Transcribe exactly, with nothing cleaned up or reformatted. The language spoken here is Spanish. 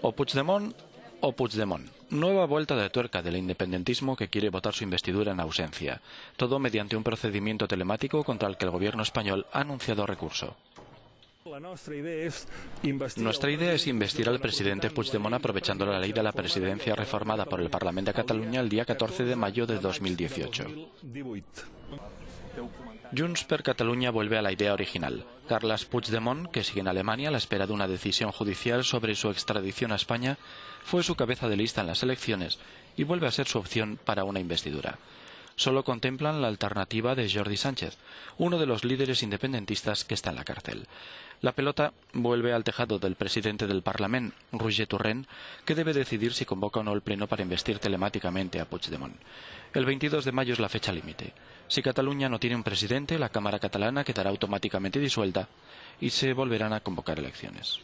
O Puigdemont o Puigdemont. Nueva vuelta de tuerca del independentismo que quiere votar su investidura en ausencia. Todo mediante un procedimiento telemático contra el que el gobierno español ha anunciado recurso. Nuestra idea es investir al presidente Puigdemont aprovechando la ley de la presidencia reformada por el Parlamento de Cataluña el día catorce de mayo de dos mil dieciocho. Junts per Cataluña vuelve a la idea original. Carles Puigdemont, que sigue en Alemania a la espera de una decisión judicial sobre su extradición a España, fue su cabeza de lista en las elecciones y vuelve a ser su opción para una investidura. Solo contemplan la alternativa de Jordi Sánchez, uno de los líderes independentistas que está en la cárcel. La pelota vuelve al tejado del presidente del Parlament, Roger Torrent, que debe decidir si convoca o no el pleno para investir telemáticamente a Puigdemont. El veintidós de mayo es la fecha límite. Si Cataluña no tiene un presidente, la Cámara catalana quedará automáticamente disuelta y se volverán a convocar elecciones.